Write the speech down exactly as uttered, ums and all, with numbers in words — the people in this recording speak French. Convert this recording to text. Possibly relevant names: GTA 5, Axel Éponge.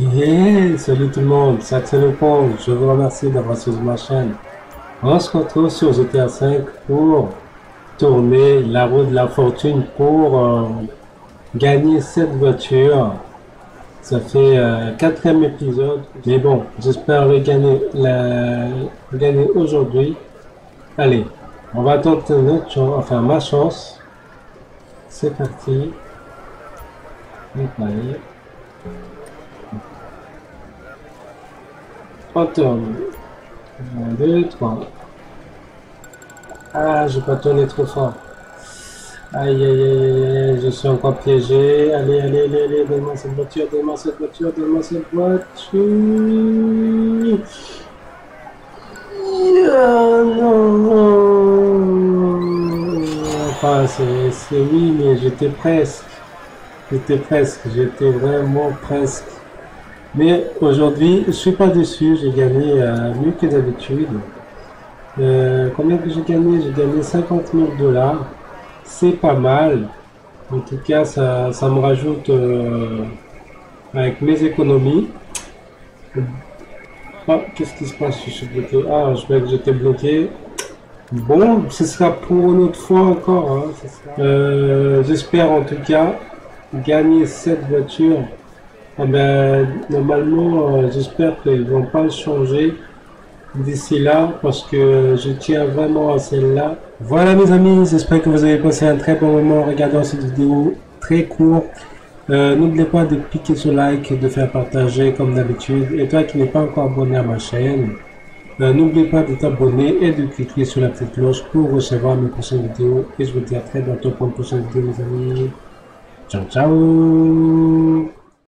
Hey, salut tout le monde, c'est Axel Éponge, je vous remercie d'avoir suivi ma chaîne. On se retrouve sur G T A cinq pour tourner la roue de la fortune pour euh, gagner cette voiture. Ça fait euh, quatrième épisode, mais bon, j'espère le gagner, la... gagner aujourd'hui. Allez, on va tenter notre chance, enfin ma chance. C'est parti. Allez. On tourne. un, deux, trois. Ah, je n'ai pas tourné trop fort. Aïe, aïe, aïe, aïe, je suis encore piégé. Allez, allez, allez, allez, donne-moi cette voiture, donne-moi cette voiture, donne-moi cette voiture. Yeah, non, non. Enfin, c'est oui, mais j'étais presque. J'étais presque, j'étais vraiment presque. Mais aujourd'hui, je suis pas déçu, j'ai gagné euh, mieux que d'habitude. Euh, combien que j'ai gagné? J'ai gagné cinquante mille dollars. C'est pas mal. En tout cas, ça, ça me rajoute euh, avec mes économies. Ah, qu'est-ce qui se passe? Je suis bloqué. Ah, je crois que j'étais bloqué. Bon, ce sera pour une autre fois encore. Hein. Euh, J'espère en tout cas gagner cette voiture. Ah ben, normalement, euh, j'espère qu'ils vont pas le changer d'ici là, parce que je tiens vraiment à celle-là. Voilà mes amis, j'espère que vous avez passé un très bon moment en regardant cette vidéo très courte. Euh, N'oubliez pas de cliquer sur like, de faire partager comme d'habitude. Et toi qui n'es pas encore abonné à ma chaîne, euh, n'oublie pas de t'abonner et de cliquer sur la petite cloche pour recevoir mes prochaines vidéos. Et je vous dis à très bientôt pour une prochaine vidéo mes amis. Ciao ciao.